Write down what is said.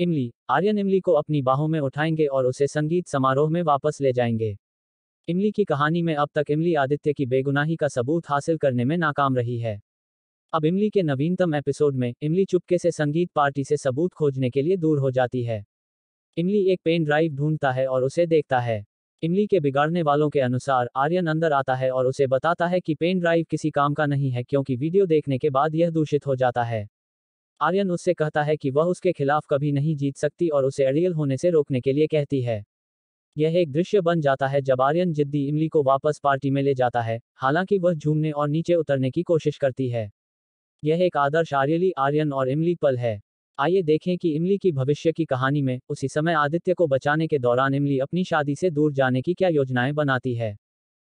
इमली। आर्यन इमली को अपनी बाहों में उठाएंगे और उसे संगीत समारोह में वापस ले जाएंगे। इमली की कहानी में अब तक इमली आदित्य की बेगुनाही का सबूत हासिल करने में नाकाम रही है। अब इमली के नवीनतम एपिसोड में इमली चुपके से संगीत पार्टी से सबूत खोजने के लिए दूर हो जाती है। इमली एक पेन ड्राइव ढूंढता है और उसे देखता है। इमली के बिगाड़ने वालों के अनुसार आर्यन अंदर आता है और उसे बताता है कि पेन ड्राइव किसी काम का नहीं है क्योंकि वीडियो देखने के बाद यह दूषित हो जाता है। आर्यन उससे कहता है कि वह उसके खिलाफ कभी नहीं जीत सकती और उसे अड़ियल होने से रोकने के लिए कहती है। यह एक दृश्य बन जाता है जब आर्यन जिद्दी इमली को वापस पार्टी में ले जाता है, हालांकि वह झूमने और नीचे उतरने की कोशिश करती है। यह एक आदर्श आर्यली आर्यन और इमली पल है। आइए देखें कि इमली की भविष्य की कहानी में उसी समय आदित्य को बचाने के दौरान इमली अपनी शादी से दूर जाने की क्या योजनाएं बनाती है।